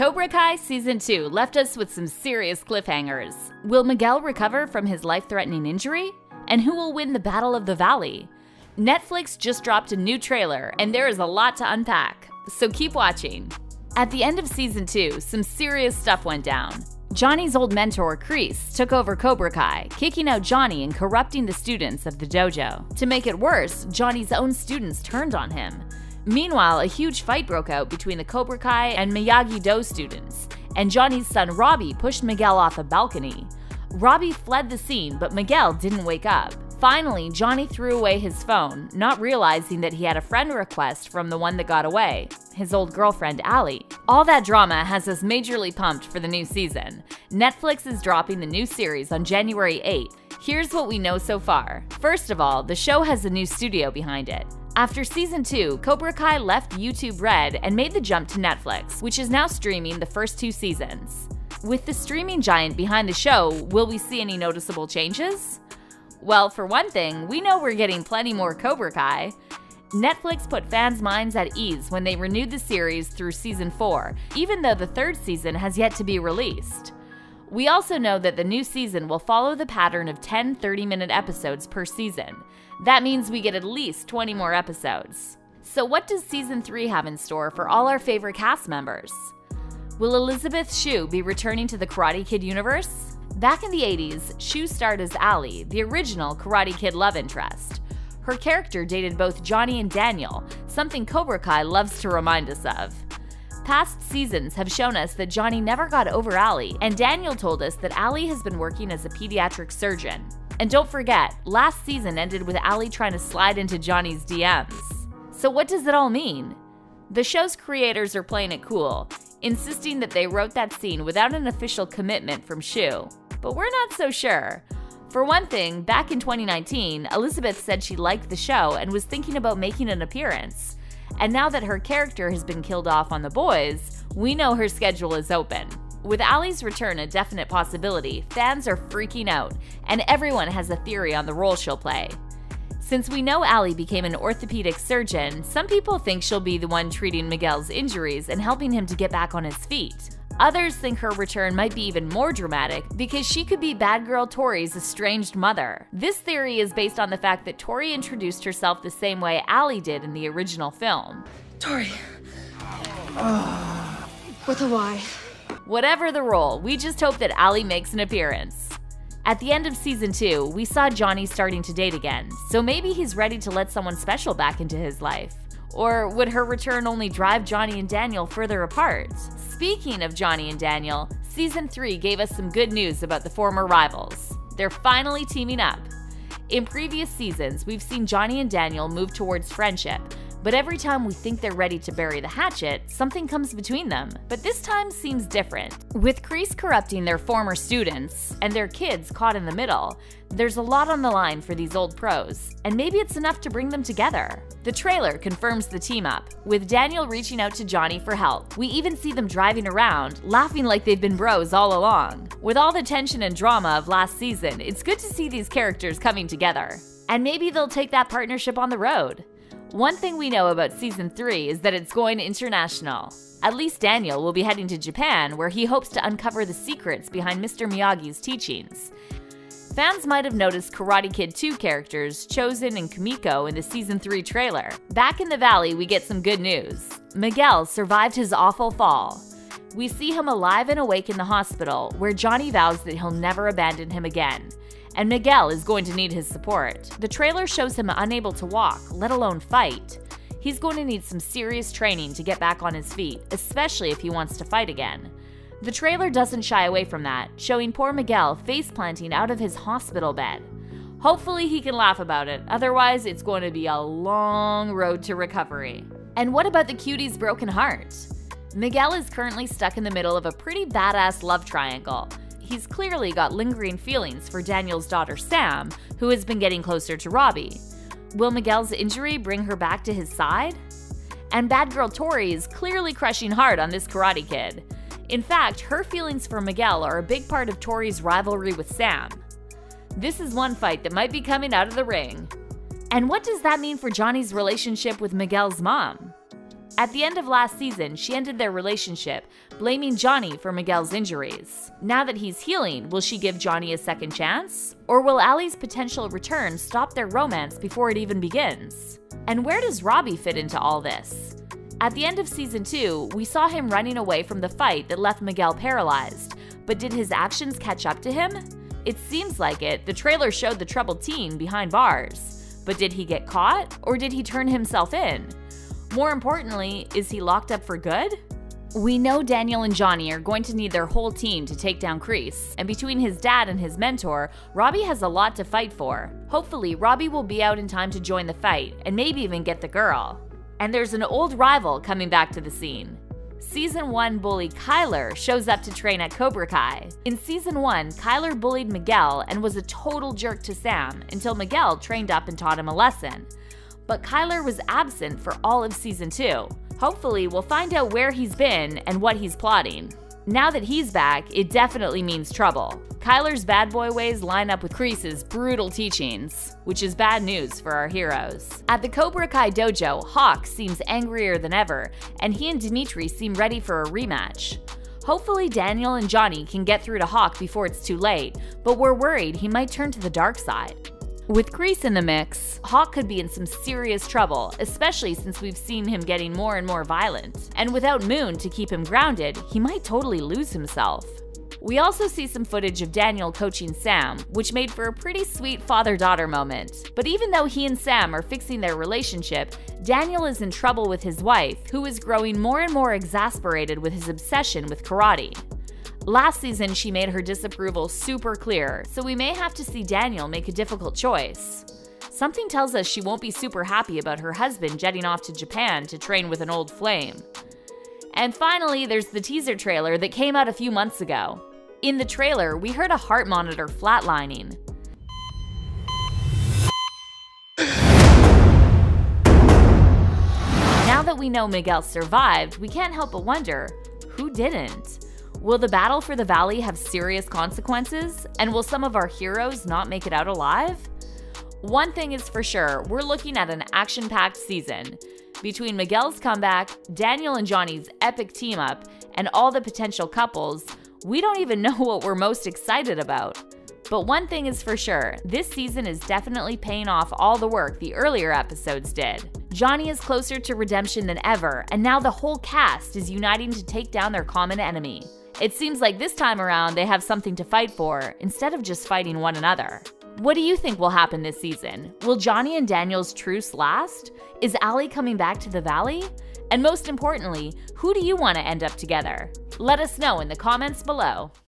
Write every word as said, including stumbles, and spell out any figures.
Cobra Kai Season two left us with some serious cliffhangers. Will Miguel recover from his life-threatening injury? And who will win the Battle of the Valley? Netflix just dropped a new trailer, and there is a lot to unpack, so keep watching. At the end of Season two, some serious stuff went down. Johnny's old mentor, Kreese, took over Cobra Kai, kicking out Johnny and corrupting the students of the dojo. To make it worse, Johnny's own students turned on him. Meanwhile, a huge fight broke out between the Cobra Kai and Miyagi-Do students, and Johnny's son Robbie pushed Miguel off a balcony. Robbie fled the scene, but Miguel didn't wake up. Finally, Johnny threw away his phone, not realizing that he had a friend request from the one that got away, his old girlfriend, Ali. All that drama has us majorly pumped for the new season. Netflix is dropping the new series on January eighth. Here's what we know so far. First of all, the show has a new studio behind it. After Season two, Cobra Kai left YouTube Red and made the jump to Netflix, which is now streaming the first two seasons. With the streaming giant behind the show, will we see any noticeable changes? Well, for one thing, we know we're getting plenty more Cobra Kai. Netflix put fans' minds at ease when they renewed the series through Season four, even though the third season has yet to be released. We also know that the new season will follow the pattern of ten thirty-minute episodes per season. That means we get at least twenty more episodes. So what does Season three have in store for all our favorite cast members? Will Elizabeth Shue be returning to the Karate Kid universe? Back in the eighties, Shue starred as Ali, the original Karate Kid love interest. Her character dated both Johnny and Daniel, something Cobra Kai loves to remind us of. Past seasons have shown us that Johnny never got over Ali, and Daniel told us that Ali has been working as a pediatric surgeon. And don't forget, last season ended with Ali trying to slide into Johnny's D Ms. So what does it all mean? The show's creators are playing it cool, insisting that they wrote that scene without an official commitment from Shue. But we're not so sure. For one thing, back in twenty nineteen, Elizabeth said she liked the show and was thinking about making an appearance. And now that her character has been killed off on The Boys, we know her schedule is open. With Ali's return a definite possibility, fans are freaking out, and everyone has a theory on the role she'll play. Since we know Ali became an orthopedic surgeon, some people think she'll be the one treating Miguel's injuries and helping him to get back on his feet. Others think her return might be even more dramatic because she could be bad girl Tori's estranged mother. This theory is based on the fact that Tori introduced herself the same way Ali did in the original film. Tori. Oh. With a Y. Whatever the role, we just hope that Ali makes an appearance. At the end of Season two, we saw Johnny starting to date again, so maybe he's ready to let someone special back into his life. Or would her return only drive Johnny and Daniel further apart? Speaking of Johnny and Daniel, Season three gave us some good news about the former rivals. They're finally teaming up. In previous seasons, we've seen Johnny and Daniel move towards friendship, but every time we think they're ready to bury the hatchet, something comes between them. But this time seems different. With Kreese corrupting their former students and their kids caught in the middle, there's a lot on the line for these old pros, and maybe it's enough to bring them together. The trailer confirms the team up, with Daniel reaching out to Johnny for help. We even see them driving around, laughing like they've been bros all along. With all the tension and drama of last season, it's good to see these characters coming together. And maybe they'll take that partnership on the road. One thing we know about Season three is that it's going international. At least Daniel will be heading to Japan, where he hopes to uncover the secrets behind Mister Miyagi's teachings. Fans might have noticed Karate Kid two characters Chozen and Kumiko in the Season three trailer. Back in the valley, we get some good news. Miguel survived his awful fall. We see him alive and awake in the hospital, where Johnny vows that he'll never abandon him again. And Miguel is going to need his support. The trailer shows him unable to walk, let alone fight. He's going to need some serious training to get back on his feet, especially if he wants to fight again. The trailer doesn't shy away from that, showing poor Miguel face-planting out of his hospital bed. Hopefully he can laugh about it, otherwise it's going to be a long road to recovery. And what about the cutie's broken heart? Miguel is currently stuck in the middle of a pretty badass love triangle. He's clearly got lingering feelings for Daniel's daughter Sam, who has been getting closer to Robbie. Will Miguel's injury bring her back to his side? And bad girl Tori is clearly crushing hard on this Karate Kid. In fact, her feelings for Miguel are a big part of Tori's rivalry with Sam. This is one fight that might be coming out of the ring. And what does that mean for Johnny's relationship with Miguel's mom? At the end of last season, she ended their relationship, blaming Johnny for Miguel's injuries. Now that he's healing, will she give Johnny a second chance? Or will Ali's potential return stop their romance before it even begins? And where does Robbie fit into all this? At the end of season two, we saw him running away from the fight that left Miguel paralyzed, but did his actions catch up to him? It seems like it. The trailer showed the troubled teen behind bars. But did he get caught, or did he turn himself in? More importantly, is he locked up for good? We know Daniel and Johnny are going to need their whole team to take down Kreese, and between his dad and his mentor, Robbie has a lot to fight for. Hopefully, Robbie will be out in time to join the fight, and maybe even get the girl. And there's an old rival coming back to the scene. Season one bully Kyler shows up to train at Cobra Kai. In Season one, Kyler bullied Miguel and was a total jerk to Sam until Miguel trained up and taught him a lesson. But Kyler was absent for all of Season two. Hopefully, we'll find out where he's been and what he's plotting. Now that he's back, it definitely means trouble. Kyler's bad boy ways line up with Kreese's brutal teachings, which is bad news for our heroes. At the Cobra Kai dojo, Hawk seems angrier than ever, and he and Demetri seem ready for a rematch. Hopefully Daniel and Johnny can get through to Hawk before it's too late, but we're worried he might turn to the dark side. With Kreese in the mix, Hawk could be in some serious trouble, especially since we've seen him getting more and more violent. And without Moon to keep him grounded, he might totally lose himself. We also see some footage of Daniel coaching Sam, which made for a pretty sweet father-daughter moment. But even though he and Sam are fixing their relationship, Daniel is in trouble with his wife, who is growing more and more exasperated with his obsession with karate. Last season, she made her disapproval super clear, so we may have to see Daniel make a difficult choice. Something tells us she won't be super happy about her husband jetting off to Japan to train with an old flame. And finally, there's the teaser trailer that came out a few months ago. In the trailer, we heard a heart monitor flatlining. Now that we know Miguel survived, we can't help but wonder, who didn't? Will the battle for the valley have serious consequences? And will some of our heroes not make it out alive? One thing is for sure, we're looking at an action-packed season. Between Miguel's comeback, Daniel and Johnny's epic team-up, and all the potential couples, we don't even know what we're most excited about. But one thing is for sure, this season is definitely paying off all the work the earlier episodes did. Johnny is closer to redemption than ever, and now the whole cast is uniting to take down their common enemy. It seems like this time around they have something to fight for, instead of just fighting one another. What do you think will happen this season? Will Johnny and Daniel's truce last? Is Ali coming back to the valley? And most importantly, who do you want to end up together? Let us know in the comments below.